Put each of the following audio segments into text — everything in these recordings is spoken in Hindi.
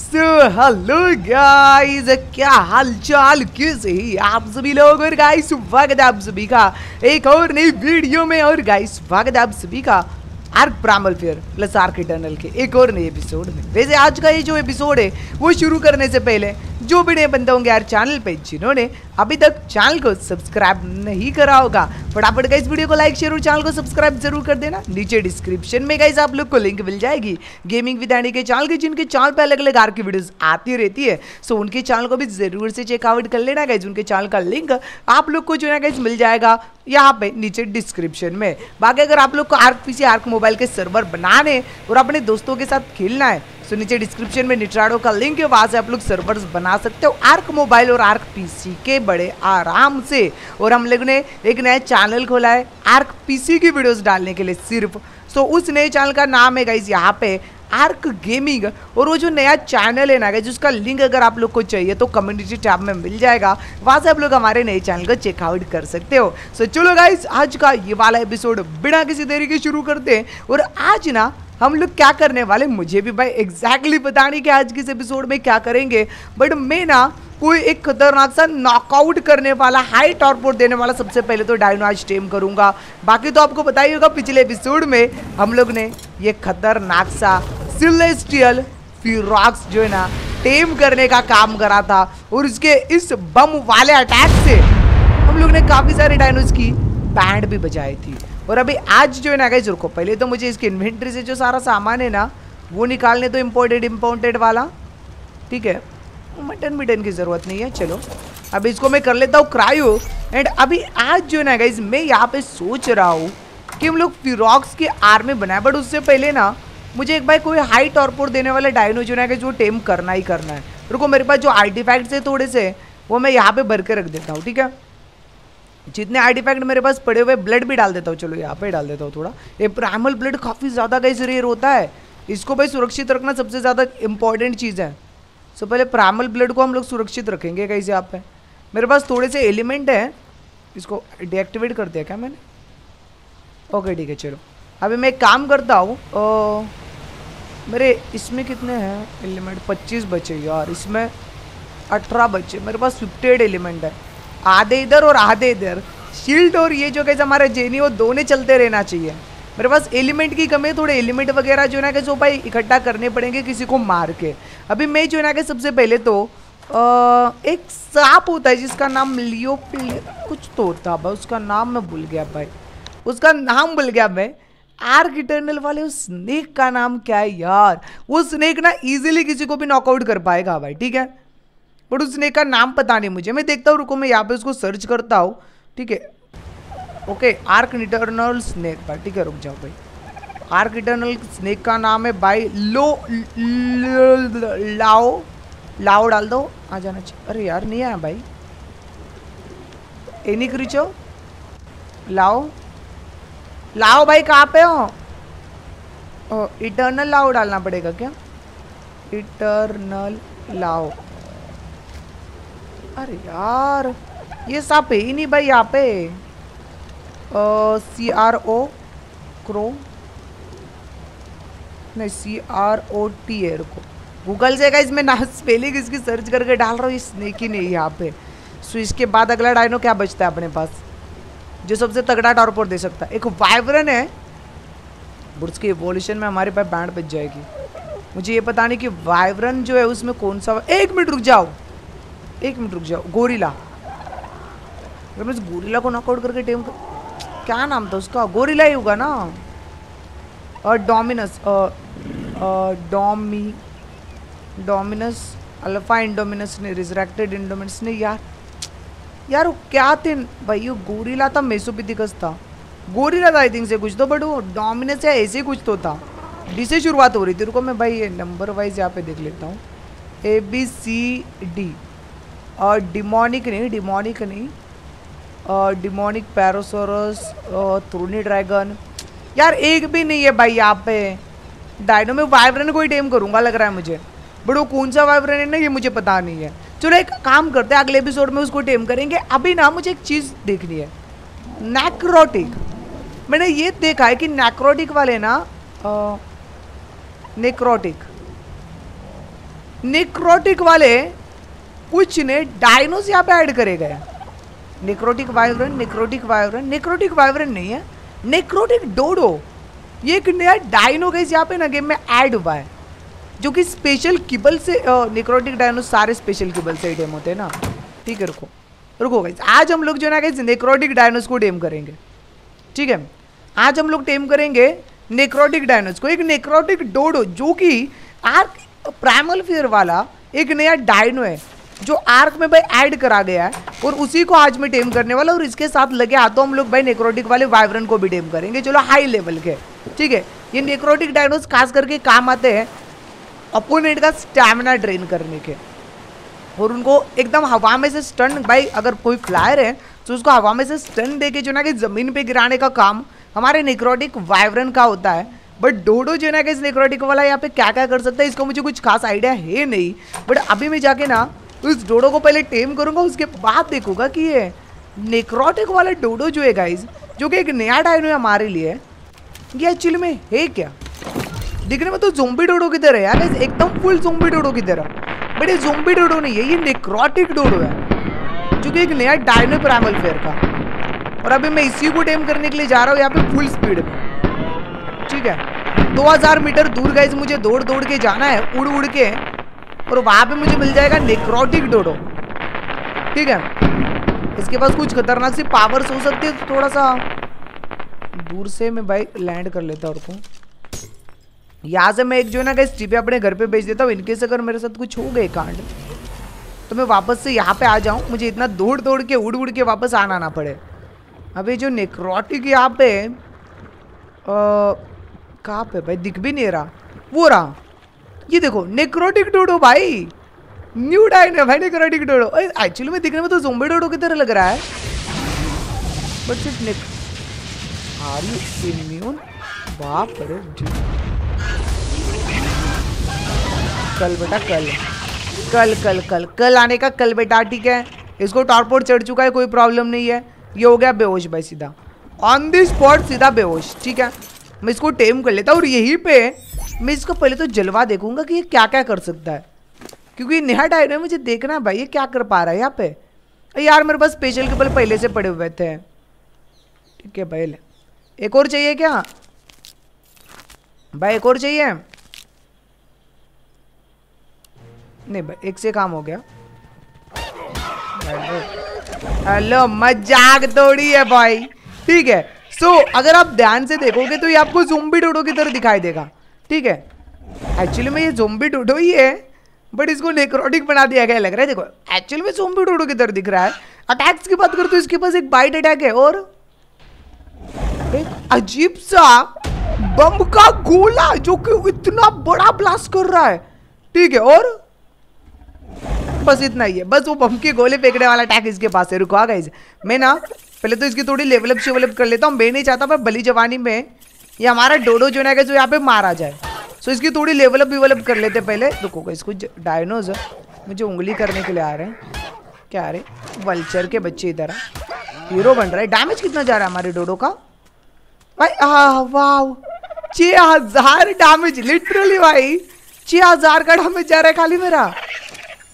So, hello guys, क्या हालचाल, कैसे ही आप सभी लोग। और गाइस स्वागत है आप सभी का एक और नई वीडियो में। और गाइस स्वागत है आप सभी का Ark primal fear plus Ark eternal के एक और नए एपिसोड में। वैसे आज का ये जो एपिसोड है वो शुरू करने से पहले जो भी नए बंदे होंगे यार चैनल पे, जिन्होंने अभी तक चैनल को सब्सक्राइब नहीं करा होगा, फटाफट गाइस वीडियो को लाइक शेयर और चैनल को सब्सक्राइब जरूर कर देना। नीचे डिस्क्रिप्शन में गाइस आप लोग को लिंक मिल जाएगी गेमिंग विद एनी के चैनल की, जिनके चैनल पे अलग अलग आर्क की वीडियोस आती रहती है। सो उनके चैनल को भी जरूर से चेकआउट कर लेना गाइस। उनके चैनल का लिंक आप लोग को जो है गाइस मिल जाएगा यहाँ पे नीचे डिस्क्रिप्शन में। बाकी अगर आप लोग को आर्क पीसी आर्क मोबाइल के सर्वर बनाने और अपने दोस्तों के साथ खेलना है तो नीचे डिस्क्रिप्शन में निट्राडो का लिंक है, वहाँ से आप लोग सर्वर्स बना सकते हो आर्क मोबाइल और आर्क पीसी के बड़े आराम से। और हम लोग ने एक नया चैनल खोला है आर्क पीसी की वीडियोस डालने के लिए सिर्फ। सो उस नए चैनल का नाम है गाइज यहाँ पे आर्क गेमिंग। और वो जो नया चैनल है ना गाइज, उसका लिंक अगर आप लोग को चाहिए तो कम्युनिटी टैब में मिल जाएगा, वहाँ से आप लोग हमारे नए चैनल को चेकआउट कर सकते हो। सो चलो गाइज आज का ये वाला एपिसोड बिना किसी देरी के शुरू करते हैं। और आज ना हम लोग क्या करने वाले मुझे भी भाई एग्जैक्टली पता नहीं कि आज किस एपिसोड में क्या करेंगे, बट मैं ना कोई एक खतरनाक सा नॉकआउट करने वाला हाई टॉरपोर्ट देने वाला सबसे पहले तो डायनाज टेम करूंगा। बाकी तो आपको पता ही होगा पिछले एपिसोड में हम लोग ने ये खतरनाक सा सिलेस्टियल फिरॉक्स जो है ना टेम करने का काम करा था, और उसके इस बम वाले अटैक से हम लोग ने काफ़ी सारे डायनोज की बैंड भी बजाई थी। और अभी आज जो है ना गाइस, रुको पहले तो मुझे इसकी इन्वेंट्री से जो सारा सामान है ना वो निकालने तो इम्पोर्टेड वाला ठीक है, मटन मिटन की ज़रूरत नहीं है। चलो अभी इसको मैं कर लेता हूँ क्रायो। एंड अभी आज जो है ना गाइस मैं यहाँ पे सोच रहा हूँ कि हम लोग फिरॉक्स की आर्मी बनाए, बट उससे पहले ना मुझे एक भाई कोई हाई टॉरपोर्ट देने वाला डायनो जो है ना गाइस वो टेम करना ही करना है। रुको मेरे पास जो आर्टिफैक्ट्स है थोड़े से वो मैं यहाँ पर भर के रख देता हूँ ठीक है। जितने आर्टिफैक्ट मेरे पास पड़े हुए, ब्लड भी डाल देता हूँ, चलो यहाँ पे डाल देता हूँ थोड़ा। ये प्राइमल ब्लड काफ़ी ज़्यादा गाइस रेयर होता है, इसको भाई सुरक्षित रखना सबसे ज़्यादा इंपॉर्टेंट चीज़ है। सो पहले प्राइमल ब्लड को हम लोग सुरक्षित रखेंगे गाइस। यहाँ पे मेरे पास थोड़े से एलिमेंट हैं, इसको डीएक्टिवेट कर दिया क्या मैंने? ओके ठीक है चलो। अभी मैं काम करता हूँ, मेरे इसमें कितने हैं एलिमेंट? 25 बचे यार, इसमें 18 बचे, मेरे पास 58 एलिमेंट है, आधे इधर और आधे इधर। शील्ड और ये जो कैसे हमारा जेनी वो दोनों चलते रहना चाहिए। मेरे पास एलिमेंट की कमी है, थोड़े एलिमेंट वगैरह जो ना कि जो भाई इकट्ठा करने पड़ेंगे किसी को मार के। अभी मैं जो ना कि सबसे पहले तो एक सांप होता है जिसका नाम लियोपिल कुछ तो होता है, उसका नाम मैं भूल गया भाई, उसका नाम भूल गया मैं। आर्क इटर्नल वाले उस स्नेक का नाम क्या है यार? वो स्नेक ना ईजिली किसी को भी नॉकआउट कर पाएगा भाई ठीक है, बट उसने का नाम पता नहीं मुझे। मैं देखता हूँ, रुको मैं यहाँ पे उसको सर्च करता हूँ ठीक है। ओके आर्क इटर्नल स्नेक भाई ठीक है, रुक जाओ भाई। आर्क इटर्नल स्नेक का नाम है भाई लाओ डाल दो, आ जाना चाहिए। अरे यार नहीं आया भाई, एनी क्रीचो लाओ लाओ भाई कहाँ पे हो? इटर्नल लाओ डालना पड़ेगा क्या? इटर्नल लाओ, अरे यार ये सांप है ही नहीं भाई यहाँ पे। CROT है, रुको गूगल से गाइस मैं ना स्पेलिंग इसकी सर्च करके डाल रहा हूँ, ये स्नेक ही नहीं यहाँ पे। सो इसके बाद अगला डायनो क्या बचता है अपने पास जो सबसे तगड़ा टॉरपोर्ट दे सकता है? एक वाइब्रन है, उसके एवोल्यूशन में हमारे पास बैंड बच जाएगी। मुझे ये पता नहीं कि वाइब्रन जो है उसमें कौन सा, एक मिनट रुक जाओ। गोरिला, अगर मैं गोरिला को नॉकआउट करके टेम क्या नाम था उसका? गोरिला ही होगा ना। और डोमिनस अल्फा इंडोमिनस ने रिजरेक्टेड इंडोमिनस ने यार वो क्या थे भाई? वो गोरिला था, मेसोपिथिकस था, गोरिला था आई थिंक से कुछ तो, बट वो डोमिनस या ऐसे कुछ तो था जिससे शुरुआत हो रही थी। रुको मैं भाई नंबर वाइज यहाँ पे देख लेता हूँ, ABCD। और डिमोनिक पैरोसोरस, थ्रोनी ड्रैगन, यार एक भी नहीं है भाई यहाँ पे डायनो में। वाइब्रन को ही टेम करूँगा लग रहा है मुझे, बट वो कौन सा वाइब्रन है ना ये मुझे पता नहीं है। चलो एक काम करते हैं, अगले एपिसोड में उसको टेम करेंगे। अभी ना मुझे एक चीज़ देखनी है, नेक्रोटिक। मैंने ये देखा है कि नेक्रोटिक वाले ना नेक्रोटिक निक्रोटिक वाले कुछ ने डायनोस यहाँ पे ऐड करे गए। Necrotic vibrant, necrotic vibrant, necrotic vibrant नहीं है, निक्रोटिक डोडो, ये एक नया डायनो गैस यहाँ पे ना गेम में ऐड हुआ है, जो कि स्पेशल किबल से निक्रोटिक डायनो सारे स्पेशल किबल से ही डेम होते हैं ना। ठीक है, रुको रुको गाइस, आज हम लोग जो ना गाइस नेक्रोटिक डायनोस को डेम करेंगे। ठीक है, आज हम लोग टेम करेंगे नेक्रोटिक डायनोस को, एक नेक्रोटिक डोडो जो कि आर्क प्राइमल फियर वाला एक नया डायनो है जो आर्क में भाई ऐड करा गया है, और उसी को आज मैं टेम करने वाला, और इसके साथ लगे हाथों हम लोग भाई नेक्रोटिक वाले वाइब्रेंट को भी टेम करेंगे। चलो हाई लेवल के, ठीक है, ये नेक्रोटिक डायनोस खास करके काम आते हैं अपोनेंट का स्टैमिना ड्रेन करने के, और उनको एकदम हवा में से स्टन, भाई अगर कोई फ्लायर है तो उसको हवा में से स्टन देके जो ना कि ज़मीन पे गिराने का काम हमारे नेक्रोटिक वाइब्रेंट का होता है। बट डोडो जो ना कि इस नेक्रोटिक वाला यहाँ पे क्या क्या कर सकता है इसको मुझे कुछ खास आइडिया है नहीं, बट अभी मैं जाके ना उस डोडो को पहले टेम करूँगा, उसके बाद देखूँगा कि ये नेक्रोटिक वाला डोडो जो है गाइज, जो कि एक नया डायनो है हमारे लिए, ये एक्चुअली में है क्या? दिखने में तो ज़ोंबी डोडो की तरह है यार गाइज, एकदम फुल ज़ोंबी डोडो की तरह, बट ये ज़ोंबी डोडो नहीं है, ये नेक्रोटिक डोडो है, जो कि एक नया डायनो प्राइमल फेयर का, और अभी मैं इसी को टेम करने के लिए जा रहा हूँ यहाँ पे फुल स्पीड में। ठीक है, 2000 मीटर दूर गाइज मुझे दौड़ दौड़ के जाना है, उड़ उड़ के, और वहाँ पे मुझे मिल जाएगा नेक्रोटिक डोडो। ठीक है, इसके पास कुछ खतरनाक सी पावर्स हो सकती है, तो थोड़ा सा दूर से मैं भाई लैंड कर लेता हूँ, और यहाँ से मैं एक जो ना गाइज टीपे अपने घर पे भेज देता हूँ, इनकेस अगर मेरे साथ कुछ हो गए कांड तो मैं वापस से यहाँ पे आ जाऊँ, मुझे इतना दौड़ दौड़ के उड़ उड़ के वापस आना ना पड़े। अभी जो नेक्रोटिक यहाँ पे कहाँ पे भाई दिख भी नहीं रहा, वो रहा, ये देखो नेक्रोटिक डोडो भाई, न्यू डायनो भाई नेक्रोटिक डोडो। एक्चुअली में दिखने में तो ज़ोंबी डोडो की तरह लग रहा है, बट सिर्फ आर यू इम्यून? बाप रे, कल बेटा कल कल कल कल कल आने का कल बेटा। ठीक है, इसको टॉरपोर्ट चढ़ चुका है, कोई प्रॉब्लम नहीं है, ये हो गया बेहोश भाई, सीधा ऑन द स्पॉट सीधा बेहोश। ठीक है, मैं इसको टेम कर लेता हूँ, और यहीं पे मैं इसको पहले तो जलवा देखूंगा कि ये क्या क्या कर सकता है, क्योंकि नया डायनो मुझे देखना है भाई ये क्या कर पा रहा है यहाँ पे। यार मेरे पास स्पेशल के बल पहले से पड़े हुए थे। ठीक है भाई, एक और चाहिए क्या भाई? एक और चाहिए? नहीं भाई, एक से काम हो गया। हेलो, मजाक थोड़ी है भाई। ठीक है, सो अगर आप ध्यान से देखोगे तो ये आपको ज़ोंबी डोडो की तरह दिखाई देगा। ठीक है, एक्चुअली में ये ज़ोंबी डोडो ही है, बट इसको नेक्रोटिक बना दिया गया लग रहा है। देखो, एक्चुअली में ज़ोंबी डोडो की तरह दिख रहा है। अटैक्स की बात करते तो इसके पास एक बाइट अटैक है, और एक अजीब सा बम का गोला जो कि इतना बड़ा ब्लास्ट कर रहा है। ठीक है, और बस इतना ही है, बस वो बम के गोले फेंकने वाला अटैक इसके पास है। रुको आ गाइस, मैं ना पहले तो इसकी थोड़ी लेवलअप शेवलअप कर लेता हूँ। मैं नहीं चाहता पर भली जवानी में ये हमारा डोडो जो है जो यहाँ पे मारा जाए, सो इसकी थोड़ी लेवलअप विवलअप कर लेते पहले। रुको गाइस, कुछ डायनोज मुझे उंगली करने के लिए आ रहे हैं क्या? अरे वल्चर के बच्चे इधर हीरो बन रहा है। डैमेज कितना जा रहा है हमारे डोडो का भाई? वाह, 6000 डैमेज, लिटरली भाई 6000 का डैमेज जा रहा है खाली मेरा।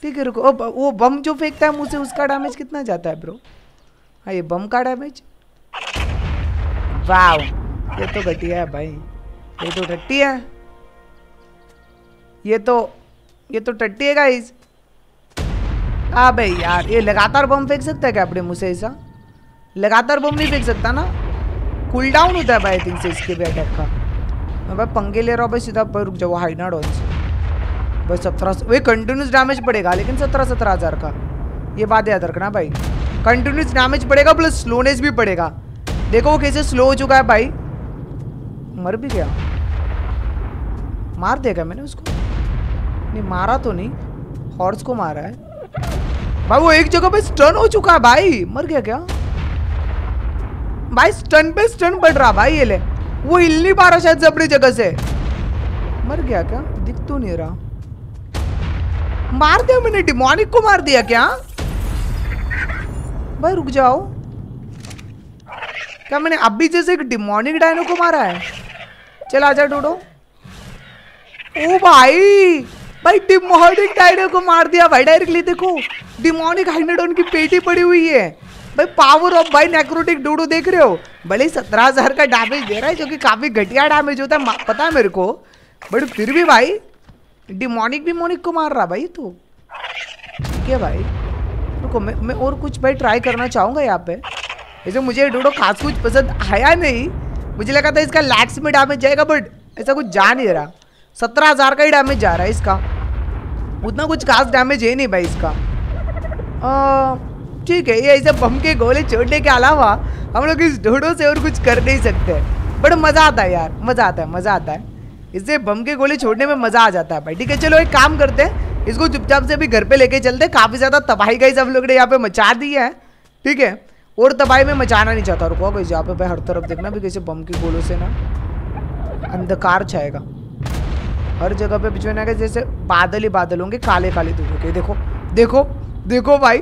ठीक है, रुको, वो बम जो फेंकता है मुंह से उसका डैमेज कितना जाता है ब्रो? हाँ, ये बम का डैमेज, वाव, ये तो घटिया है भाई, ये तो टट्टी है, ये तो टट्टी है गाइस। हाँ भाई यार, ये लगातार बम फेंक सकता है क्या अपने मुंह से? ऐसा लगातार बम नहीं फेंक सकता ना, कूल डाउन होता है भाई आई थिंक से इसके भी अटैक का। मैं भाई पंगे ले रहा हूँ भाई, सीधा पर रुक जाओ, हाई ना डॉल्स भाई। 17 वही कंटिन्यूस डैमेज पड़ेगा, लेकिन 17,000 का, ये बात याद रखना भाई, कंटिन्यूस डैमेज पड़ेगा प्लस स्लोनेस भी पड़ेगा। देखो वो कैसे स्लो हो चुका है भाई, मर भी गया। मार देगा मैंने उसको? नहीं मारा तो नहीं, हॉर्स को मारा है भाई। वो एक जगह पे स्टन हो चुका है भाई, मर गया क्या भाई? स्टन पे स्टन बढ़ रहा भाई, ये ले, वो हिल नहीं पा रहा शायद से अपनी जगह से। मर गया क्या? दिख तो नहीं रहा। मार दिया मैंने डिमोनिक को, मार दिया क्या भाई? रुक जाओ, क्या मैंने अभी जैसे एक डिमोनिक डायनो को मारा है? चल आजा डोडो। ओ भाई भाई डिमोनिक हाइनेडोन को मार दिया भाई डायरेक्टली। देखो डिमोनिक हाइनेडोन की पेटी पड़ी हुई है भाई। पावर ऑफ भाई नेक्रोटिक डूडू देख रहे हो, भले 17,000 का डैमेज दे रहा है जो कि काफी घटिया डैमेज होता है पता है मेरे को, बट फिर भी भाई डिमोनिक डिमोनिक को मार रहा भाई तू। क्या भाई देखो मैं और कुछ भाई ट्राई करना चाहूँगा यहाँ पे। ऐसे मुझे डूडो खास कुछ पसंद आया नहीं, मुझे लगा था इसका लैक्स में डैमेज जाएगा बट ऐसा कुछ जा नहीं रहा। 17,000 का ही डैमेज जा रहा है इसका, उतना कुछ खास डैमेज है नहीं भाई इसका। ठीक है, ये ऐसे बम के गोले छोड़ने के अलावा हम लोग इस डूडो से और कुछ कर नहीं सकते। बट मज़ा आता है यार, मज़ा आता है इससे बम के गोले छोड़ने में मज़ा आ जाता है भाई। ठीक है चलो एक काम करते हैं, इसको चुपचाप से अभी घर पे लेके चलते हैं। काफ़ी ज़्यादा तबाही का सब लोग ने यहाँ पे मचा दी है। ठीक है, और तबाही में मचाना नहीं चाहता। रुको कोई यहाँ पे भाई हर तरफ देखना भी कैसे बम के गोलों से ना अंधकार छाएगा हर जगह पे, बिछो ना जैसे बादल ही बादल होंगे काले काले। तो देखो देखो देखो भाई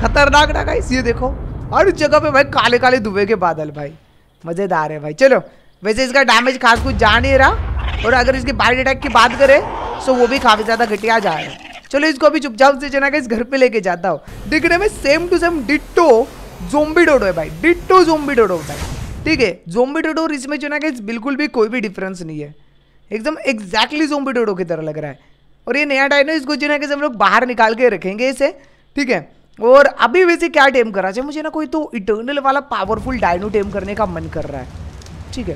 खतरनाक ना गाइस, ये देखो हर जगह पे भाई काले काले धुएं के बादल भाई, मज़ेदार है भाई। चलो वैसे इसका डैमेज खास कुछ जा नहीं रहा, और अगर इसके बाइट अटैक की बात करें तो वो भी काफ़ी ज़्यादा घटिया जा रहा है। चलो इसको अभी चुपचाप से चना के इस घर पे लेके जाता हूँ। दिखने में same to same ditto zombie dodo है भाई, डिट्टो ज़ोंबी डोडो होता है। ठीक है, ज़ोंबी डोडो और इसमें चना के बिल्कुल भी कोई भी डिफरेंस नहीं है, एकदम एग्जैक्टली ज़ोंबी डोडो की तरह लग रहा है। और ये नया डायनो इसको चना के हम लोग बाहर निकाल के रखेंगे इसे। ठीक है, और अभी वैसे क्या टेम करा चाहिए मुझे ना, कोई तो इटर्नल वाला पावरफुल डायनो टेम करने का मन कर रहा है। ठीक है,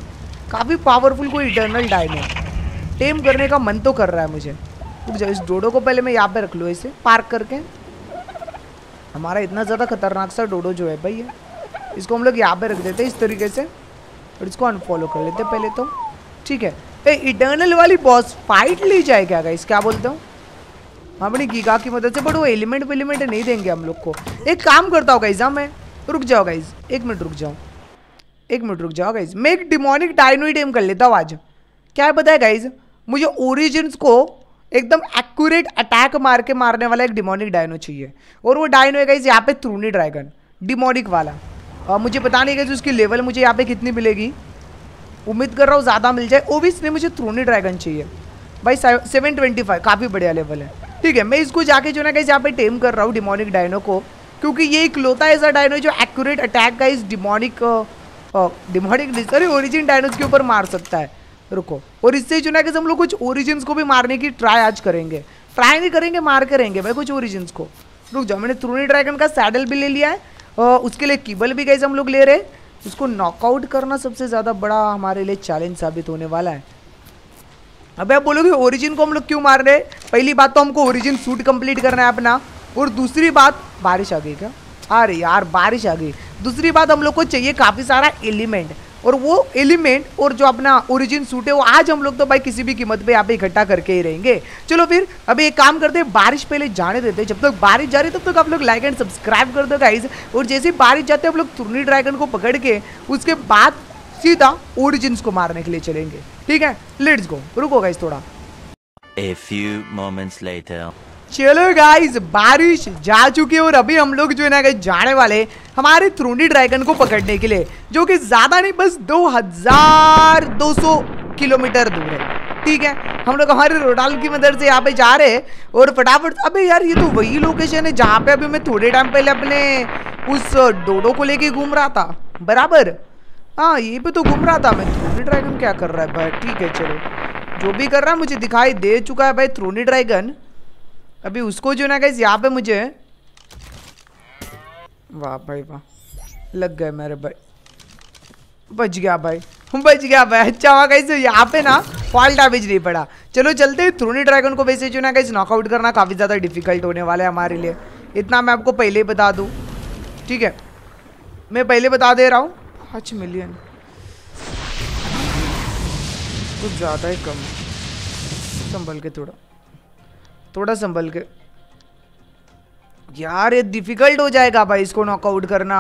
काफ़ी पावरफुल कोई इटर्नल डायनो टेम करने का मन तो कर रहा है मुझे। तो इस डोडो को पहले मैं यहाँ पे रख लूँ इसे पार्क करके। हमारा इतना ज़्यादा खतरनाक सा डोडो जो है भाई ये, इसको हम लोग यहाँ पे रख देते हैं इस तरीके से, और इसको अनफॉलो कर लेते हैं पहले तो। ठीक है, इटर्नल वाली बॉस फाइट ली जाए क्या गाइस, क्या बोलते हो? हाँ बड़ी गीगा की मदद से, बट वो एलिमेंट वेलिमेंट नहीं देंगे हम लोग को। एक काम करता हूँ गाइस, मैं रुक जाओ गाइस, एक मिनट रुक जाओ गाइज, मैं एक डिमोनिक डायनो टेम कर लेता हूँ आज। क्या पता है गाइज, मुझे ओरिजिन्स को एकदम एक्यूरेट अटैक मार के मारने वाला एक डिमोनिक डायनो चाहिए, और वो डायनो है गाइज यहाँ पे थ्रूनी ड्रैगन डिमोनिक वाला। मुझे पता नहीं गाइज उसकी लेवल मुझे यहाँ पे कितनी मिलेगी, उम्मीद कर रहा हूँ ज़्यादा मिल जाए। ओबियसली मुझे थ्रूनी ड्रैगन चाहिए भाई, 725 काफ़ी बढ़िया लेवल है। ठीक है, मैं इसको जाके जो ना गाइज यहाँ पे टेम कर रहा हूँ डिमोनिक डायनो को, क्योंकि ये इकलौता ऐसा डायनो जो एक्यूरेट अटैक का इस डिमोनिक अरे ओरिजिन डायनोस के ऊपर मार सकता है। रुको, और इससे जो ना कि हम लोग कुछ ओरिजिन्स को भी मारने की ट्राई आज करेंगे। ट्राई नहीं करेंगे, मार करेंगे भाई कुछ ओरिजिन्स को। रुक जाओ, मैंने थ्रूनी ड्रैगन का सैडल भी ले लिया है, उसके लिए कीबल भी गाइस हम लोग ले रहे। उसको नॉकआउट करना सबसे ज़्यादा बड़ा हमारे लिए चैलेंज साबित होने वाला है। अब आप बोलोगे ओरिजिन को हम लोग क्यों मार रहे? पहली बात तो हमको ओरिजिन सूट कंप्लीट करना है अपना, और दूसरी बात बारिश आ गई क्या? अरे यार बारिश आ गई। दूसरी बात हम लोग को चाहिए काफ़ी सारा एलिमेंट, और वो एलिमेंट और जो अपना ओरिजिन सूट है वो आज हम लोग तो भाई किसी भी कीमत पे यहाँ पे इकट्ठा करके ही रहेंगे। चलो फिर अभी एक काम करते हैं, बारिश पहले जाने देते हैं। जब तक बारिश जा रही है तब तक आप लोग लाइक एंड सब्सक्राइब कर दो गाइज, और जैसे ही बारिश जाते हैं हम लोग थ्रूनी ड्रैगन को पकड़ के उसके बाद सीधा ओरिजिन्स को मारने के लिए चलेंगे। ठीक है, लेट्स गो। रुको गाइज थोड़ा, A few moments later. चलो गाइज बारिश जा चुकी है, और अभी हम लोग जो है ना गाइज जाने वाले हमारे थ्रूनी ड्रैगन को पकड़ने के लिए, जो कि ज़्यादा नहीं बस 2200 किलोमीटर दूर है। ठीक है, हम लोग हमारे रोडाल की मदद से यहाँ पे जा रहे हैं, और फटाफट। अबे यार ये तो वही लोकेशन है जहाँ पे अभी मैं थोड़े टाइम पहले अपने उस डोडो को लेके घूम रहा था, बराबर? हाँ यहीं पर तो घूम रहा था मैं। थ्रूनी ड्रैगन क्या कर रहा है भाई? ठीक है चलो, जो भी कर रहा है मुझे दिखाई दे चुका है भाई थ्रूनी ड्रैगन। अभी उसको जो ना गाइस यहाँ पे मुझे, वाह भाई वाह, लग गए मेरे भाई, बच गया भाई। अच्छा हुआ गाइस यहाँ पे ना फॉल डैमेज नहीं पड़ा। चलो चलते, थ्रूनी ड्रैगन को वैसे जो ना गाइस नॉकआउट करना काफ़ी ज़्यादा डिफिकल्ट होने वाला है हमारे लिए, इतना मैं आपको पहले ही बता दूँ। ठीक है, मैं पहले बता दे रहा हूँ। 5 मिलियन कुछ ज़्यादा ही कम, संभल के थोड़ा संभल के यार, ये डिफिकल्ट हो जाएगा भाई इसको नॉकआउट करना,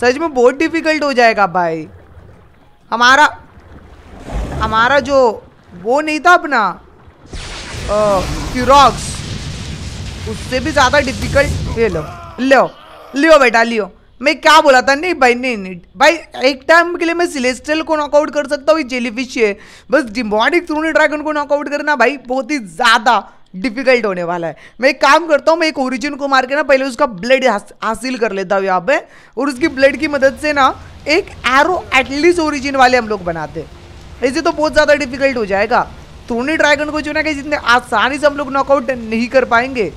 सच में बहुत डिफिकल्ट हो जाएगा भाई। हमारा जो वो नहीं था अपना क्यूरॉक्स, उससे भी ज़्यादा डिफिकल्ट। ये लो बेटा लियो, मैं क्या बोला था, नहीं भाई नहीं भाई, एक टाइम के लिए मैं सिलेस्ट्रियल को नॉकआउट कर सकता हूँ, जेलीफिश है, बस डिमोनिक थ्रोन ड्रैगन को नॉकआउट करना भाई बहुत ही ज़्यादा डिफिकल्ट होने वाला है। मैं एक काम करता हूँ, मैं एक ओरिजिन को मार के ना पहले उसका ब्लड हासिल कर लेता हूँ यहाँ पे, और उसकी ब्लड की मदद से ना एक एरो एटलीस्ट ओरिजिन वाले हम लोग बनाते, ऐसे तो बहुत ज़्यादा डिफिकल्ट हो जाएगा। थ्रोनी ड्रैगन को जो ना कि जितने आसानी से हम लोग नॉकआउट नहीं कर पाएंगे,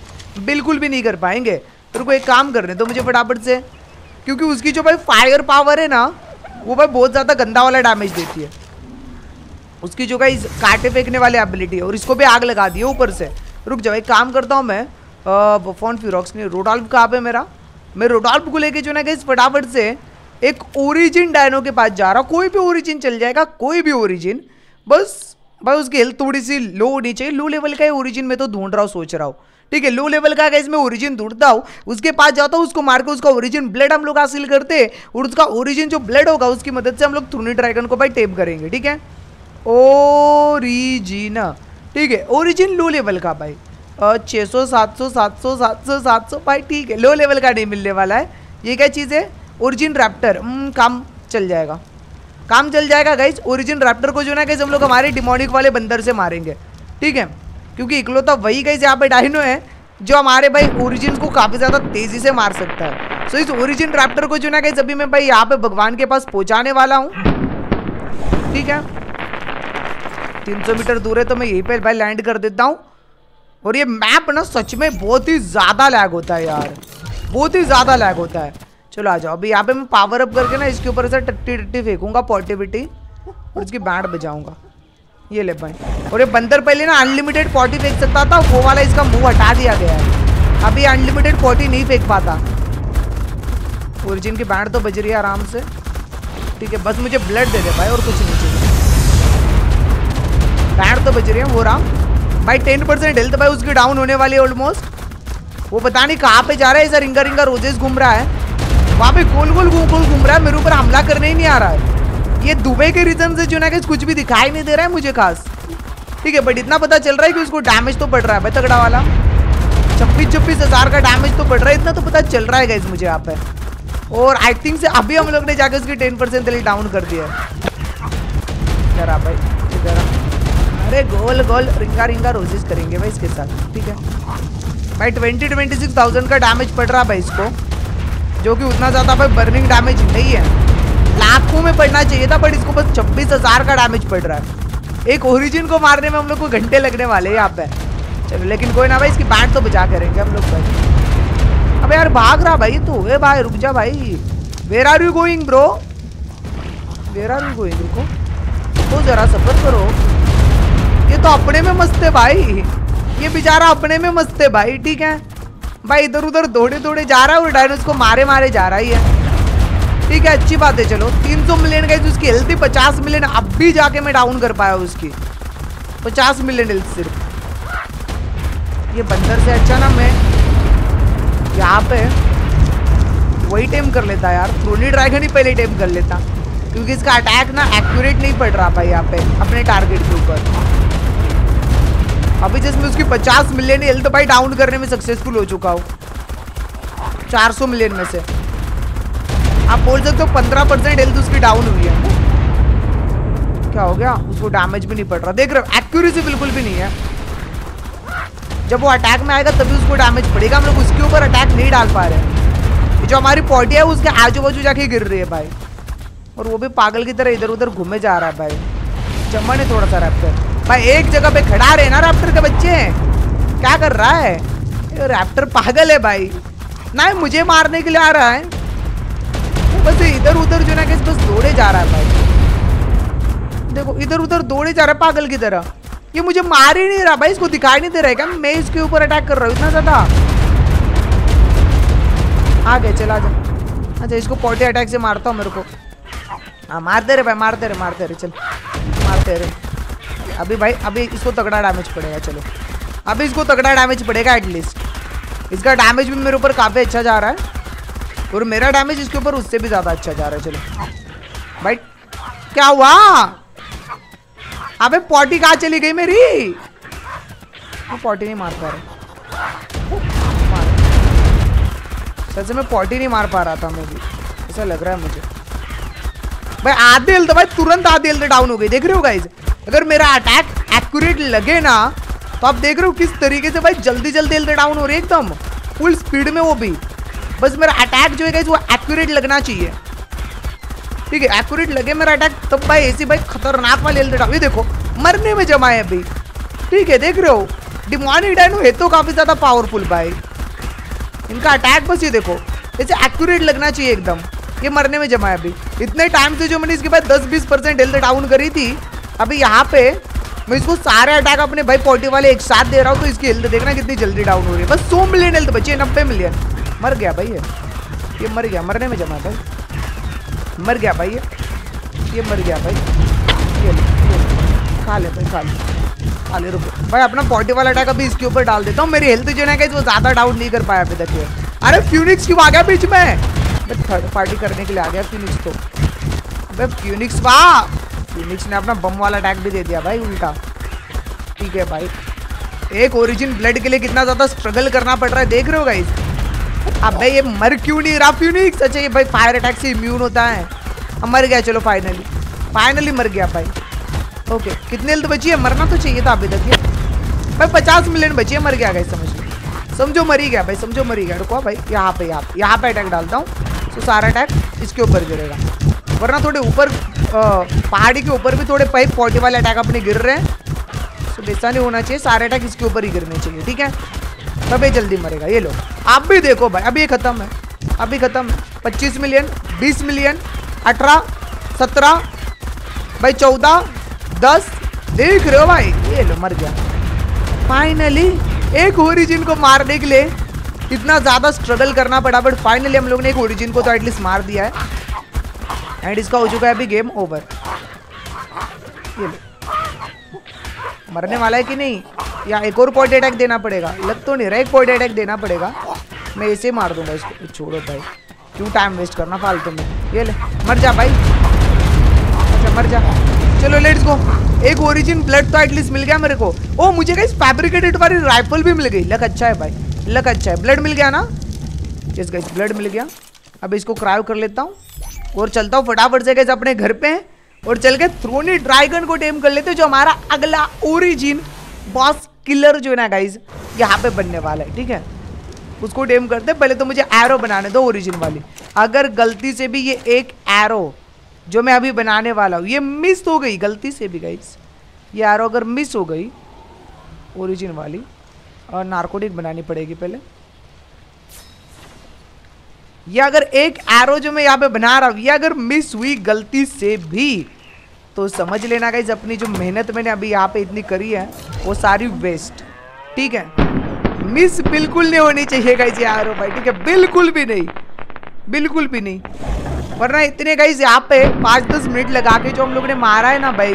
बिल्कुल भी नहीं कर पाएंगे। तेरे को एक काम करने तो मुझे फटाफट से, क्योंकि उसकी जो भाई फायर पावर है ना वो भाई बहुत ज़्यादा गंदा वाला डैमेज देती है, उसकी जो भाई काटे फेंकने वाली एबिलिटी है, और इसको भी आग लगा दी है ऊपर से। रुक जाओ, एक काम करता हूँ मैं, बफॉन फ्यूरॉक्स ने, रोडॉल्फ कहाँ पे मेरा, मैं रोडॉल्फ को लेके जो ना कि फटाफट से एक ओरिजिन डायनो के पास जा रहा हूँ। कोई भी ओरिजिन चल जाएगा, कोई भी ओरिजिन, बस भाई उसकी हेल्थ थोड़ी सी लो होनी चाहिए। लो लेवल का ही ओरिजिन मैं तो ढूंढ रहा हूँ, सोच रहा हूँ, ठीक है, लो लेवल का गाइस मैं ओरिजिन ढूंढता हूँ, उसके पास जाता हूँ, उसको मार के उसका ओरिजिन ब्लड हम लोग हासिल करते हैं, और उसका ओरिजिन जो ब्लड होगा उसकी मदद से हम लोग थ्रोनी ड्रैगन को भाई टेप करेंगे, ठीक है, ओरिजिना, ठीक है, ओरिजिन लो लेवल का भाई 600 700 700 700 700 भाई, ठीक है, लो लेवल का नहीं मिलने वाला है। ये क्या चीज़ है, ओरिजिन रैप्टर, काम चल जाएगा, काम चल जाएगा गाइज। ओरिजिन रैप्टर को जो ना गाइज हम लोग हमारे डिमोनिक वाले बंदर से मारेंगे, ठीक है, क्योंकि इकलौता वही गाइज यहाँ पे डायनो है जो हमारे भाई ओरिजिन को काफ़ी ज़्यादा तेज़ी से मार सकता है। सो इस ओरिजिन रैप्टर को जो ना गाइज अभी मैं भाई यहाँ पे भगवान के पास पहुँचाने वाला हूँ, ठीक है, 300 मीटर दूर है तो मैं यहीं पर भाई लैंड कर देता हूँ। और ये मैप ना सच में बहुत ही ज़्यादा लैग होता है यार, बहुत ही ज़्यादा लैग होता है। चलो आ जाओ, अभी यहाँ पे मैं पावर अप करके ना इसके ऊपर ऐसा टट्टी टट्टी फेंकूंगा, पॉजिटिविटी, और उसकी बैंड बजाऊंगा, ये ले भाई। और ये बंदर पहले ना अनलिमिटेड पॉटी फेंक सकता था, वो वाला इसका मुंह हटा दिया गया है, अभी अनलिमिटेड पॉटी नहीं फेंक पाता। ओरिजिन की बैंड तो बज रही है आराम से, ठीक है, बस मुझे ब्लड दे दे भाई, और कुछ नहीं चाहिए। बैंड तो बज रही है, वो राम भाई 10% हेल्थ भाई उसकी डाउन होने वाली है ऑलमोस्ट। वो पता नहीं कहाँ पर जा रहा है, ऐसा रिंगा रिंगा रोजेस घूम रहा है वहाँ पे, गोल गोल गोल गोल घूम रहा है, मेरे ऊपर हमला करने ही नहीं आ रहा है। ये दुबई के रीजन से जो ना कि कुछ भी दिखाई नहीं दे रहा है मुझे खास, ठीक है, बट इतना पता चल रहा है कि उसको डैमेज तो पड़ रहा है भाई तगड़ा वाला, 26-26 हज़ार का डैमेज तो पड़ रहा है, इतना तो पता चल रहा है गाइस मुझे यहाँ पे। और आई थिंक से अभी हम लोग ने जाकर उसकी 10% तक डाउन कर दिया है। जरा भाई जरा, अरे गोल गोल रिंगा रिंगा रोजेस करेंगे भाई इसके साथ, ठीक है भाई। 26,000 का डैमेज पड़ रहा है भाई इसको, जो कि उतना ज़्यादा भाई बर्निंग डैमेज नहीं है, लाखों में पड़ना चाहिए था, बट इसको बस 26,000 का डैमेज पड़ रहा है। एक ओरिजिन को मारने में हम लोग को घंटे लगने वाले हैं यहाँ पे, चलो लेकिन कोई ना भाई, इसकी बैंड तो बजा करेंगे हम लोग भाई। अब यार भाग रहा भाई तो, ए भाई रुक जा भाई, where are you going bro, where are you going, रुको तो ज़रा सफर करो। ये तो अपने में मस्त है भाई, ये बेचारा अपने में मस्त है भाई, ठीक है भाई, इधर उधर दौड़े दौड़े जा रहा है और डायनोस को मारे मारे जा रहा ही है, ठीक है, अच्छी बात है। चलो 300 मिलियन का उसकी हेल्थ थी, 50 मिलियन अब भी जाके मैं डाउन कर पाया उसकी, 50 मिलियन हेल्थ सिर्फ। ये बंदर से अच्छा ना मैं यहाँ पे वही टेम कर लेता यार, थ्रोनी ड्रैगन ही पहले टेम कर लेता, क्योंकि इसका अटैक ना एक्यूरेट नहीं पड़ रहा भाई यहाँ पे अपने टारगेट के ऊपर। अभी जिसमें उसकी 50 मिलियन हेल्थ भाई डाउन करने में सक्सेसफुल हो चुका हो, 400 मिलियन में से आप बोल सकते हो 15% हेल्थ उसकी डाउन हुई है। क्या हो गया, उसको डैमेज भी नहीं पड़ रहा, देख रहे हो, एक्यूरेसी बिल्कुल भी नहीं है। जब वो अटैक में आएगा तभी उसको डैमेज पड़ेगा, हम लोग उसके ऊपर अटैक नहीं डाल पा रहे हैं। जो हमारी पॉटी है उसके आजू बाजू जाके गिर रही है भाई, और वो भी पागल की तरह इधर उधर घूमे जा रहा है भाई। चम्मा ने थोड़ा सा रैप्टर भाई एक जगह पे खड़ा रहे ना, रैप्टर के बच्चे क्या कर रहा है, रैप्टर पागल है भाई, ना मुझे मारने के लिए आ रहा है, बस इधर उधर जो ना कि बस दौड़े जा रहा है भाई। देखो इधर उधर दौड़े जा रहा है पागल की तरह, ये मुझे मार ही नहीं रहा भाई, इसको दिखाई नहीं दे रहा है क्या मैं इसके ऊपर अटैक कर रहा हूँ इतना ज़्यादा। आ गए, चला जा, अच्छा इसको पॉटी अटैक से मारता हूँ मेरे को, हाँ मारते रहे भाई, मारते रहे मारते रहे, चल मारते रहे। अभी भाई अभी इसको तगड़ा डैमेज पड़ेगा, चलो अभी इसको तगड़ा डैमेज पड़ेगा, एटलीस्ट इसका डैमेज भी मेरे ऊपर काफ़ी अच्छा जा रहा है, और मेरा डैमेज इसके ऊपर उससे भी ज़्यादा अच्छा जा रहा है। चलो भाई क्या हुआ, अबे पॉटी कहाँ चली गई मेरी, मैं पॉटी नहीं मार पा रहा, सच में पॉटी नहीं मार पा रहा था मैं भी, ऐसा लग रहा है मुझे भाई। आधे हेल्थ, भाई तुरंत आधे हेल्थ डाउन हो गई, देख रहे हो गाइज। अगर मेरा अटैक एक्यूरेट लगे ना तो आप देख रहे हो किस तरीके से भाई जल्दी जल्दी हेल्थ डाउन हो रही है एकदम फुल स्पीड में, वो भी बस मेरा अटैक जो है गाइज वो एक्यूरेट लगना चाहिए। ठीक है, एक्यूरेट लगे मेरा अटैक तब भाई ऐसी भाई खतरनाक वाली हेल्थ डाउन। ये देखो मरने में जमा है अभी, ठीक है देख रहे हो। डिमोनिक डायनो है तो काफ़ी ज़्यादा पावरफुल भाई, इनका अटैक बस ये देखो जैसे एक्यूरेट लगना चाहिए एकदम। ये मरने में जमा है अभी, इतने टाइम से जो मैंने इसके बाद 10-20% हेल्थ डाउन करी थी, अभी यहाँ पे मैं इसको सारे अटैक अपने भाई पॉटी वाले एक साथ दे रहा हूँ तो इसकी हेल्थ देखना कितनी जल्दी डाउन हो रही है। बस 100 मिलियन हेल्थ बची है, 90 मिलियन। मर गया भाई ये मर गया, मरने में जमा भाई, मर गया भाई ये मर गया भाई। खा ले भाई, खा ले आले। रुको भाई अपना पॉटी वाला अटैक अभी इसके ऊपर डाल देता हूँ। मेरी हेल्थ जो है ना वो ज़्यादा डाउन नहीं कर पाया अभी तक ये। अरे फ्यूनिक्स क्यों आ गया बीच में? थर्ड पार्टी करने के लिए आ गया फ्यूनिक्स तो। अबे फ्यूनिक्स वाह, फ्यूनिक्स ने अपना बम वाला अटैक भी दे दिया भाई उल्टा। ठीक है भाई, एक ओरिजिन ब्लड के लिए कितना ज़्यादा स्ट्रगल करना पड़ रहा है, देख रहे हो गाइस। अब भाई ये मर क्यों नहीं रहा फ्यूनिक्स? अच्छा ये भाई फायर अटैक से इम्यून होता है। अब मर गया, चलो फाइनली मर गया भाई। ओके कितने हेल्थ बची है? मरना तो चाहिए था अभी तक ये भाई। 50 मिलियन बची है, मर गया गाइस। समझो मरी गया भाई, समझो मरी गया। रुको भाई यहाँ पे अटैक डालता हूँ तो सारा अटैक इसके ऊपर गिरेगा, वरना थोड़े ऊपर पहाड़ी के ऊपर भी थोड़े पाइप पॉटी वाले अटैक अपने गिर रहे हैं, तो ऐसा नहीं होना चाहिए। सारे अटैक इसके ऊपर ही गिरने चाहिए, ठीक है तब ये जल्दी मरेगा। ये लो आप भी देखो भाई, अभी ख़त्म है, अभी ख़त्म है। 25 मिलियन, 20 मिलियन, 18, 17 भाई, 14, 10, देख रहे हो भाई। ये लो मर गया फाइनली। एक ओरिजिन को मारने के लिए इतना ज़्यादा स्ट्रगल करना पड़ा, बट फाइनली हम लोग ने एक ओरिजिन को तो एटलीस्ट मार दिया है। एंड इसका हो चुका है अभी गेम ओवर। ये लो मरने वाला है कि नहीं? या एक और पॉइंट अटैक देना पड़ेगा? लग तो नहीं रहा, एक पॉइंट अटैक देना पड़ेगा। मैं ऐसे मार दूंगा इसको, छोड़ो भाई क्यों टाइम वेस्ट करना फालतू में। ये ले मर जा भाई, अच्छा मर जा। चलो लेट्स गो, एक ओरिजिन ब्लड तो एटलीस्ट मिल गया मेरे को। ओ मुझे गाइस फैब्रिकेटेड वाली राइफल भी मिल गई, लक अच्छा है भाई, लक अच्छा है। ब्लड मिल गया ना? यस गाइस ब्लड मिल गया। अब इसको क्रायो कर लेता हूँ और चलता हूँ फटाफट से गाइस अपने घर पे और चल के थ्रोनी ड्रैगन को टेम कर लेते हैं, जो हमारा अगला ओरिजिन बॉस किलर जो है ना गाइज यहाँ पे बनने वाला है। ठीक है उसको टेम करते हैं। पहले तो मुझे एरो बनाने दो ओरिजिन वाली। अगर गलती से भी ये एक एरो जो मैं अभी बनाने वाला हूँ ये मिस हो गई गलती से भी गाइस, ये एरो अगर मिस हो गई ओरिजिन वाली, और नार्कोटिक बनानी पड़ेगी पहले। ये अगर एक एरो जो मैं यहाँ पे बना रहा हूँ ये अगर मिस हुई गलती से भी तो समझ लेना गाइस अपनी जो मेहनत मैंने अभी यहाँ पे इतनी करी है वो सारी वेस्ट। ठीक है मिस बिल्कुल नहीं होनी चाहिए गाइस ये एरो भाई, ठीक है बिल्कुल भी नहीं, बिल्कुल भी नहीं। वरना इतने गाइस यहाँ पे 5-10 मिनट लगा के जो हम लोग ने मारा है ना भाई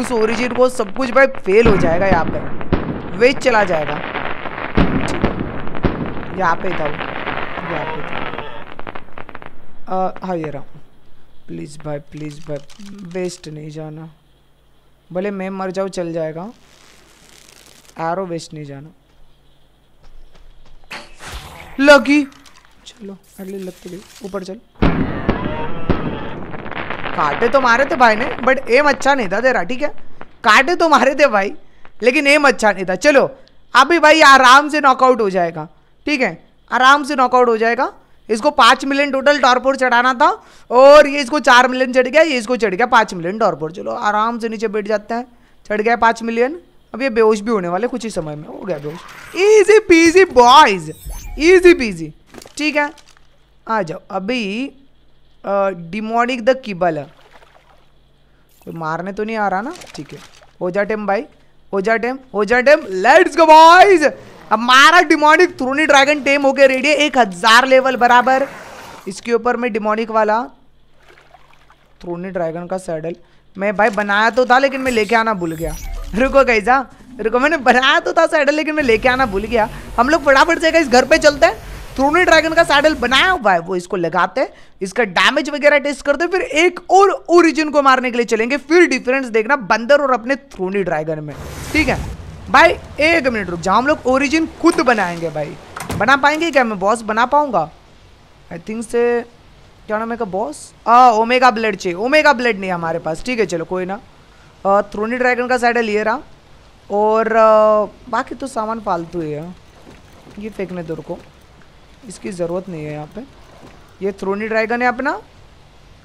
उस ओरिजिन को, सब कुछ भाई फेल हो जाएगा यहाँ पे, वेस्ट चला जाएगा। यहाँ पे था, यहाँ पे था। हाँ ये रहा। प्लीज़ भाई, प्लीज़ भाई वेस्ट नहीं जाना, भले मैं मर जाऊँ चल जाएगा, एरो वेस्ट नहीं जाना। लगी, चलो अगले लगते गई, ऊपर चल। काटे तो मारे थे भाई ने बट एम अच्छा नहीं था तेरा, ठीक है काटे तो मारे थे भाई लेकिन एम अच्छा नहीं था। चलो अभी भाई आराम से नॉकआउट हो जाएगा, ठीक है आराम से नॉकआउट हो जाएगा। इसको 5 मिलियन टोटल टॉरपोर चढ़ाना था और ये इसको 4 मिलियन चढ़ गया, ये इसको चढ़ गया 5 मिलियन टॉरपोर। चलो आराम से नीचे बैठ जाते हैं, चढ़ गया 5 मिलियन। अब ये बेहोश भी होने वाले कुछ ही समय में, हो गया बेहोश। Easy peasy boys, easy peasy. ठीक है आ जाओ। अभी डिमोनिक द किबल, कोई मारने तो नहीं आ रहा ना? ठीक है हो जा टेम भाई, हो जा टेम, हो जा टेम। लेट्स गो बॉयज, हमारा डिमोनिक थ्रोनी ड्रैगन टेम हो गया रेडी है। 1000 लेवल बराबर। इसके ऊपर मैं डिमोनिक वाला थ्रोनी ड्रैगन का सैडल मैं भाई बनाया तो था लेकिन मैं लेके आना भूल गया। रुको कैसा, रुको मैंने बनाया तो था सैडल लेकिन मैं लेके आना भूल गया। हम लोग फटाफट से इस घर पर चलते हैं, थ्रोनी ड्रैगन का सैडल बनाया हुआ है वो इसको लगाते हैं, इसका डैमेज वगैरह टेस्ट करते हैं, फिर एक और ओरिजिन को मारने के लिए चलेंगे। फिर डिफरेंस देखना बंदर और अपने थ्रोनी ड्रैगन में। ठीक है भाई एक मिनट रुक जाओ, हम लोग ओरिजिन खुद बनाएंगे भाई। बना पाएंगे क्या? मैं बॉस बना पाऊंगा? आई थिंक से क्या नाम है का बॉस, ओमेगा ब्लेड चाहिए, ओमेगा ब्लेड नहीं हमारे पास, ठीक है चलो कोई ना। थ्रोनी ड्रैगन का साइड ले रहा और बाकी तो सामान फालतू ही है, ये फेंकने दो रुको, इसकी ज़रूरत नहीं है यहाँ पे। ये थ्रोनी ड्रैगन है अपना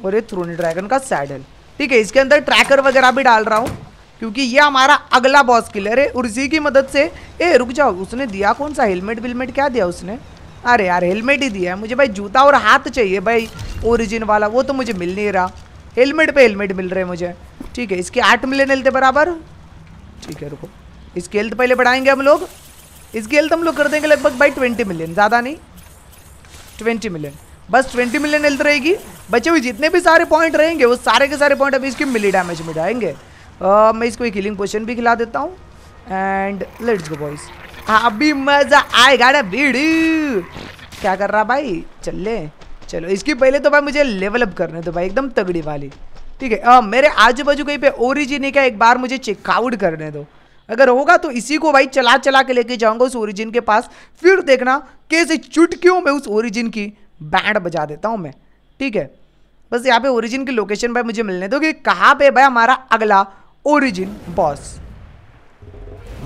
और ये थ्रोनी ड्रैगन का सैडल, ठीक है। इसके अंदर ट्रैकर वगैरह भी डाल रहा हूँ क्योंकि ये हमारा अगला बॉस किलर है और इसी की मदद से। ए रुक जाओ, उसने दिया कौन सा हेलमेट विलमेट क्या दिया उसने? अरे यार हेलमेट ही दिया है मुझे भाई, जूता और हाथ चाहिए भाई ओरिजिन वाला, वो तो मुझे मिल नहीं रहा, हेलमेट पे हेलमेट मिल रहे मुझे, ठीक है। इसके 8 मिलियन हेल्थ बराबर, ठीक है रुको, इसकी हेल्थ पहले बढ़ाएंगे हम लोग, इसकी हेल्थ हम लोग कर देंगे लगभग भाई 20 मिलियन, ज़्यादा नहीं 20 मिलियन, बस 20 मिलियन हेल्थ रहेगी। बचे हुए जितने भी सारे पॉइंट रहेंगे वो सारे के सारे पॉइंट अभी इसके मिली डैमेज में जाएंगे। मैं इसको एक हीलिंग पोशन भी खिला देता हूँ एंड लेट्स गो बॉयज, अभी मज़ा आएगा ना वीडियो। क्या कर रहा भाई, चले चलो। इसकी पहले तो भाई मुझे लेवल अप करने दो भाई एकदम तगड़ी वाली, ठीक है। मेरे आजू बाजू कहीं पे ओरिजिन का एक बार मुझे चेकआउट करने दो, अगर होगा तो इसी को भाई चला चला के लेके जाऊंगा उस ओरिजिन के पास, फिर देखना कैसे चुटकियों में उस ओरिजिन की बैंड बजा देता हूं मैं, ठीक है। बस यहाँ पे ओरिजिन की लोकेशन भाई मुझे मिलने दो कि कहाँ पे भाई हमारा अगला ओरिजिन बॉस।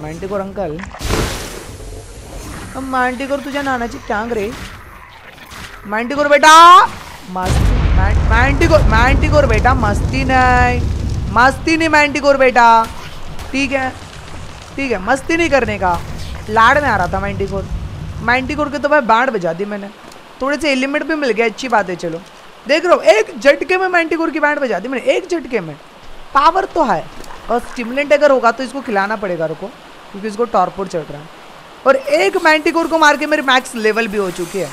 मांटिकोर अंकल, अब मांटिकोर तुझे नाना जी टांग रे, मांटिकोर बेटा मस्ती, मांटिकोर बेटा मस्ती नहीं, मस्ती नहीं मांटिकोर बेटा, ठीक है ठीक है, मस्ती नहीं करने का, लाड़ में आ रहा था मांटिकोर। मांटिकोर के तो भाई बाढ़ बजा दी मैंने, थोड़े से एलिमेंट भी मिल गया, अच्छी बात है चलो। देख रहे हो एक झटके में मांटिकोर की बैंड बजा दी मैंने, एक झटके में। पावर तो है और स्टिमुलेंट अगर होगा तो इसको खिलाना पड़ेगा रुको, क्योंकि इसको टॉर्पोर चढ़ रहा है। और एक मांटिकोर को मार के मेरी मैक्स लेवल भी हो चुकी है,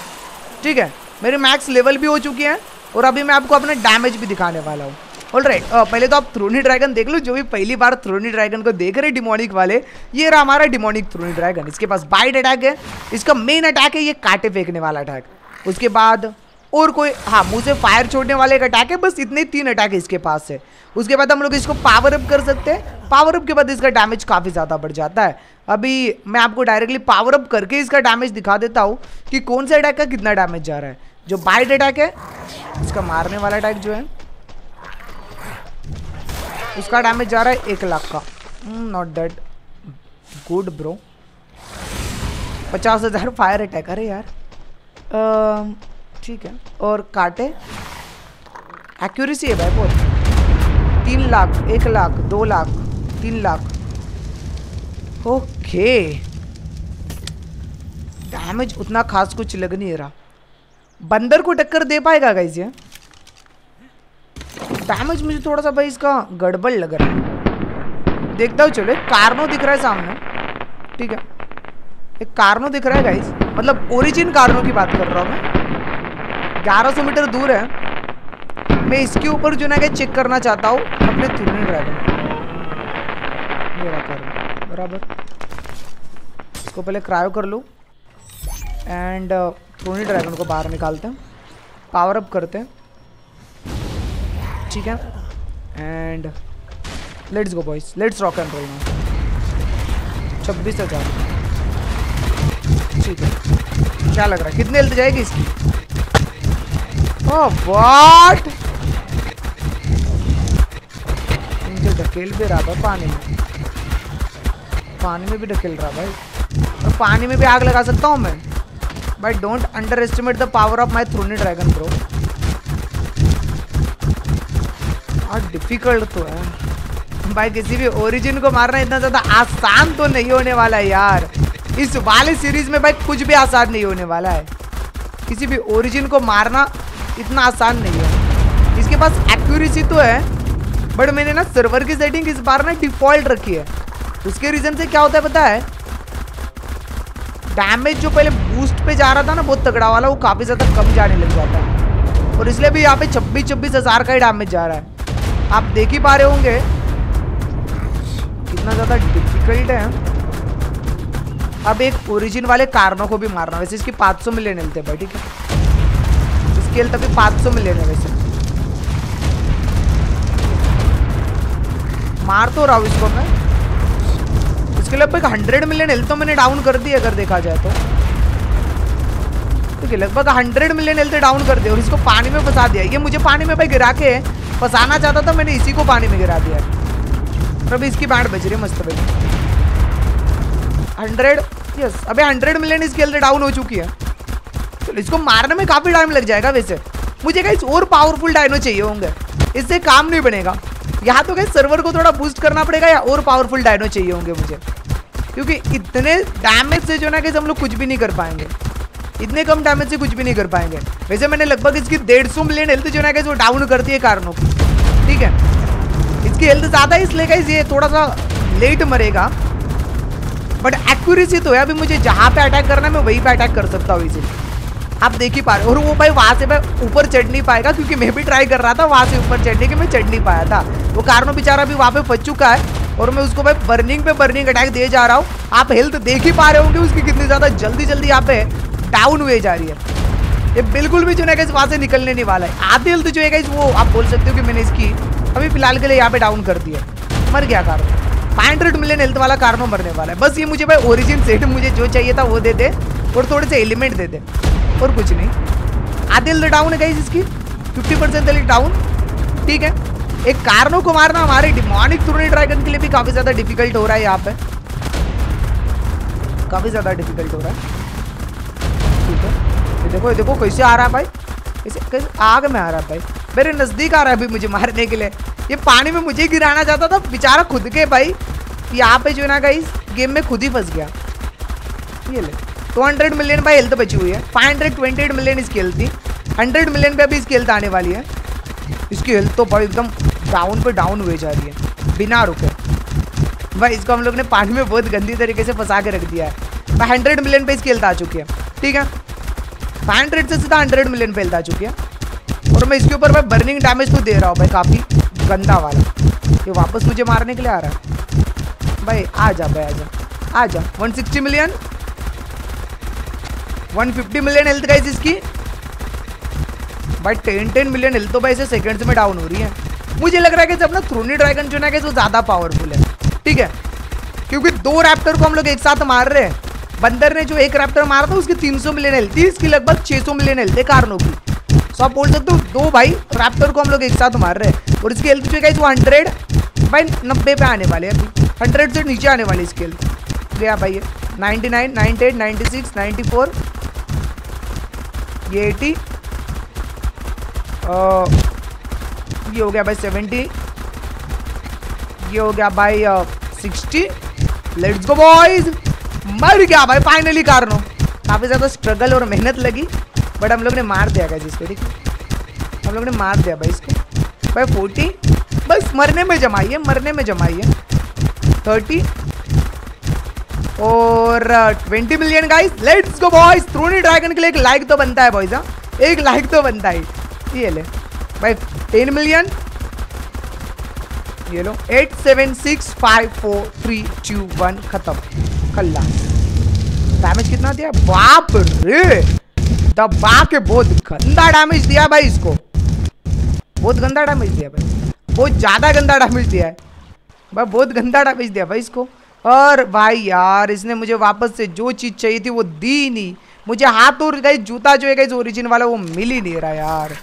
ठीक है मेरी मैक्स लेवल भी हो चुकी है और अभी मैं आपको अपना डैमेज भी दिखाने वाला हूँ। ऑलराइट, पहले तो आप थ्रोनी ड्रैगन देख लो, जो भी पहली बार थ्रोनी ड्रैगन को देख रहे डिमोनिक वाले, ये रहा हमारा डिमोनिक थ्रोनी ड्रैगन। इसके पास बाइट अटैक है, इसका मेन अटैक है ये कांटे फेंकने वाला अटैक, उसके बाद और कोई हाँ मुँह से फायर छोड़ने वाले एक अटैक है, बस इतने 3 अटैक इसके पास है। उसके बाद हम लोग इसको पावर अप कर सकते हैं, पावर अप के बाद इसका डैमेज काफ़ी ज़्यादा बढ़ जाता है। अभी मैं आपको डायरेक्टली पावर अप करके इसका डैमेज दिखा देता हूँ कि कौन सा अटैक का कितना डैमेज जा रहा है। जो बाइट अटैक है उसका मारने वाला अटैक जो है उसका डैमेज जा रहा है 1 लाख का, not that good bro. 50,000 fire attack, अरे यार ठीक है। और काटे एक्यूरेसी है भाई बहुत, 3 लाख, 1 लाख, 2 लाख, 3 लाख, ओके। डैमेज उतना खास कुछ लग नहीं रहा, बंदर को टक्कर दे पाएगा गाइस ये? डैमेज मुझे थोड़ा सा भाई इसका गड़बड़ लग रहा है, देखता हूँ चलो। एक कार्नो दिख रहा है सामने, ठीक है एक कार्नो दिख रहा है गाइस, मतलब ओरिजिन कार्नो की बात कर रहा हूँ मैं, 1100 मीटर दूर है। मैं इसके ऊपर जो ना क्या चेक करना चाहता हूँ अपने थ्रोनी ड्रैगन बराबर, इसको पहले क्रायो कर लूँ एंड थ्रोनी ड्रैगन को बाहर निकालते हैं, पावर अप करते हैं, ठीक है and let's go boys, let's rock and roll. 26,000, ठीक है क्या लग रहा है कितने हेल्थ जाएगी इसकी? ओह व्हाट, मुझे ढकेल भी रहा भाई पानी में, पानी में भी ढकेल रहा भाई, और पानी में भी आग लगा सकता हूँ मैं भाई। Don't underestimate the power of my thorny dragon bro, और डिफिकल्ट तो है भाई, किसी भी ओरिजिन को मारना इतना ज़्यादा आसान तो नहीं होने वाला है यार। इस वाले सीरीज में भाई कुछ भी आसान नहीं होने वाला है, किसी भी ओरिजिन को मारना इतना आसान नहीं है। इसके पास एक्यूरेसी तो है बट मैंने ना सर्वर की सेटिंग इस बार ना डिफॉल्ट रखी है, उसके रीज़न से क्या होता है पता है, डैमेज जो पहले बूस्ट पे जा रहा था ना बहुत तगड़ा वाला, वो काफ़ी ज़्यादा कम जाने लग जाता है और इसलिए भी यहाँ पे 26,000 का ही डैमेज जा रहा है। आप देख ही पा रहे होंगे कितना ज़्यादा डिफिकल्ट है। अब एक ओरिजिन वाले कार्नो को भी मारना, वैसे इसकी 500 मिलियन हेल्थ है भाई, ठीक है इसकी हेल्थ अभी 500 मिलियन है। वैसे मार तो रहा हूँ इसको मैं, इसके लगभग 100 मिलियन हेल्थ तो मैंने डाउन कर दी अगर देखा जाए तो, मस्त खेला, बस 100 मिलियन हेल्थ डाउन कर दिया और इसको पानी में फंसा दिया। ये मुझे पानी में भाई गिरा के फंसाना चाहता था, मैंने इसी को पानी में गिरा दिया। और अभी इसकी बैंड बज रही है मस्त भाई 100। यस अभी 100 मिलियन इसकी हेल्थ डाउन हो चुकी है। चलो इसको मारने में काफ़ी टाइम लग जाएगा। वैसे मुझे गाइस और पावरफुल डायनो चाहिए होंगे, इससे काम नहीं बनेगा। यहाँ तो गाइस सर्वर को थोड़ा बूस्ट करना पड़ेगा या और पावरफुल डायनो चाहिए होंगे मुझे, क्योंकि इतने डैमेज से जो ना गाइस हम लोग कुछ भी नहीं कर पाएंगे, इतने कम डैमेज से कुछ भी नहीं कर पाएंगे। वैसे मैंने लगभग इसकी 150 मिलियन हेल्थ जो ना गाइस वो डाउन करती है कारणों की, ठीक है। इसकी हेल्थ ज़्यादा है इसलिए गाइस ये थोड़ा सा लेट मरेगा, बट एक्यूरेसी तो है। अभी मुझे जहाँ पे अटैक करना है मैं वहीं पे अटैक कर सकता हूँ इसे, आप देख ही पा रहे हो। और वो भाई वहाँ से भाई ऊपर चढ़ नहीं पाएगा, क्योंकि मैं भी ट्राई कर रहा था वहाँ से ऊपर चढ़ने के, मैं चढ़ नहीं पाया था। वो कारणों बेचारा अभी वहाँ पे फंस चुका है और मैं उसको भाई बर्निंग पे बर्निंग अटैक दे जा रहा हूँ। आप हेल्थ देख ही पा रहे होंगे उसकी कितनी ज़्यादा जल्दी जल्दी यहाँ पे डाउन हुए जा रही है। ये बिल्कुल भी जो है वहाँ से निकलने नहीं वाला है। आधी हेल्थ जो है वो आप बोल सकते हो कि मैंने इसकी अभी फिलहाल के लिए यहाँ पे डाउन कर दी है। मर गया कारणों, 500 मिलियन हेल्थ वाला कारणों मरने वाला है। बस ये मुझे भाई ओरिजिन सेट मुझे जो चाहिए था वो दे दे और थोड़े से एलिमेंट दे दे और कुछ नहीं। आधी हेल्थ डाउन है गाइस इसकी, 50% हेल्थ डाउन, ठीक है। एक कारणों को मारना हमारे डिमोनिक थ्रोनी ड्रैगन के लिए भी काफ़ी ज़्यादा डिफिकल्ट हो रहा है, यहाँ पे काफ़ी ज़्यादा डिफिकल्ट हो रहा है, ठीक है। ये देखो कैसे आ रहा है भाई, कैसे आग में आ रहा है भाई, मेरे नज़दीक आ रहा है अभी मुझे मारने के लिए। ये पानी में मुझे गिराना चाहता था बेचारा खुद के भाई, यहाँ पे जो है ना गाइस गेम में खुद ही फंस गया। ये ले 200 मिलियन भाई हेल्थ बची हुई है, 528 मिलियन इसकी हेल्थ थी, 100 मिलियन पे अभी इसकी हेल्थ आने वाली है। इसकी हेल्थ तो भाई एकदम डाउन पे डाउन हुए जा रही है बिना रुके। भाई इसको हम लोग ने पानी में बहुत गंदी तरीके से फंसा के रख दिया है। भाई 100 मिलियन पे इसकी हेल्थ आ चुकी है, ठीक है। 500 से सीधा 100 मिलियन पे हेल्थ आ चुकी है और मैं इसके ऊपर भाई बर्निंग डैमेज तो दे रहा हूँ भाई काफ़ी गंदा वाला। ये वापस मुझे मारने के लिए आ रहा है भाई, आ जा भाई, आ जा आ जा। 160 मिलियन, 150 मिलियन हेल्थ गाइस इसकी भाई, 10 मिलियन हेल्थ तो भाई इसे सेकंड्स में डाउन हो रही है। मुझे लग रहा है कि अपना थ्रोनी ड्रैगन जो है वो ज़्यादा पावरफुल है, ठीक है, क्योंकि 2 रैप्टर को हम लोग एक साथ मार रहे हैं। बंदर ने जो एक रैप्टर मारा था उसकी 300 मिलियन हेल्थ थी, इसकी लगभग 600 मिलियन हेल्थ है कारणों की। सो आप बोल सकते हो दो भाई रैप्टर को हम लोग एक साथ मार रहे हैं और इसकी हेल्थ जो है वो 190 पे आने वाले अभी, 100 से नीचे आने वाली इसकी हेल्थ। गया भाई ये 99, 98, 96, 94, ये 80, ये हो गया भाई 70, ये हो गया भाई 60। लेट्स गो बॉयज, मर गया भाई फाइनली कारणों। काफ़ी ज़्यादा स्ट्रगल और मेहनत लगी बट हम लोग ने मार दिया गाइस इसको, ठीक है, हम लोग ने मार दिया भाई इसको भाई। 40 बस मरने में जमाइए, मरने में जमाइए। 30 और 20 million guys, let's go boys. Thorny dragon के लिए एक लाइक तो बनता है बॉयज, एक लाइक तो बनता है। ये ले भाई 10 मिलियन, ये लो 8, 7, 6, 5, 4, 3, 2, 1 खत्म, खल्ला। डैमेज कितना दिया बाप रे, दबा के बहुत गंदा डैमेज दिया भाई इसको, बहुत गंदा डैमेज दिया भाई, बहुत ज़्यादा गंदा डैमेज दिया है भाई, बहुत गंदा डैमेज दिया भाई इसको। और भाई यार इसने मुझे वापस से जो चीज़ चाहिए थी वो दी नहीं मुझे, हाथ और गाइस जूता जो है गाइस ओरिजिन वाला वो मिल ही नहीं रहा यार।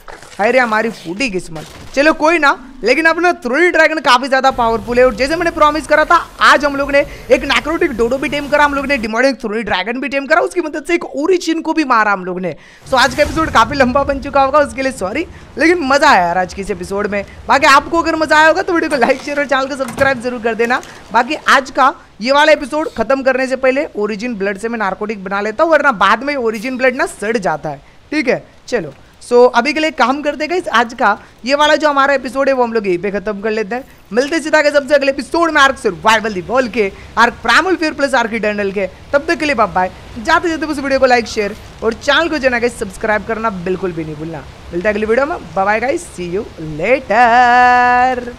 अरे हमारी फूटी किस्मत, चलो कोई ना। लेकिन अपना थ्रोनी ड्रैगन काफ़ी ज़्यादा पावरफुल है और जैसे मैंने प्रॉमिस करा था आज हम लोग ने एक नैक्रोटिक डोडो भी टेम करा, हम लोग ने डिमोनिक थ्रोनी ड्रैगन भी टेम करा, उसकी मदद से एक ओरिजिन को भी मारा हम लोग ने। सो आज का एपिसोड काफ़ी लंबा बन चुका होगा, उसके लिए सॉरी, लेकिन मज़ा आया यार आज के इस एपिसोड में। बाकी आपको अगर मज़ा आया होगा तो वीडियो को लाइक शेयर और चैनल को सब्सक्राइब जरूर कर देना। बाकी आज का ये वाला एपिसोड खत्म करने से पहले ओरिजिन ब्लड से मैं नार्कोटिक बना लेता हूँ, वरना बाद में ओरिजिन ब्लड ना सड़ जाता है, ठीक है। चलो सो अभी के लिए काम करते गाइस, आज का ये वाला जो हमारा एपिसोड है वो हम लोग यहीं पे खत्म कर लेते हैं। मिलते सीधा के सबसे अगले एपिसोड में आर्क सर्वाइवल द वर्ल्ड के, Ark primal fear plus Ark eternal के। तब तक के लिए बाय। जाते जाते उस वीडियो को लाइक शेयर और चैनल को जो है गाइस सब्सक्राइब करना बिल्कुल भी नहीं भूलना। मिलते हैं अगली वीडियो में, bye guys, see you later.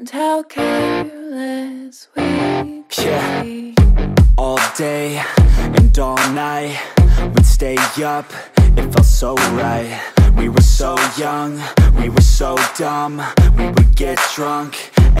And how careless we could be. All day and all night, we'd stay up, it felt so right. We were so young, we were so dumb. We would get drunk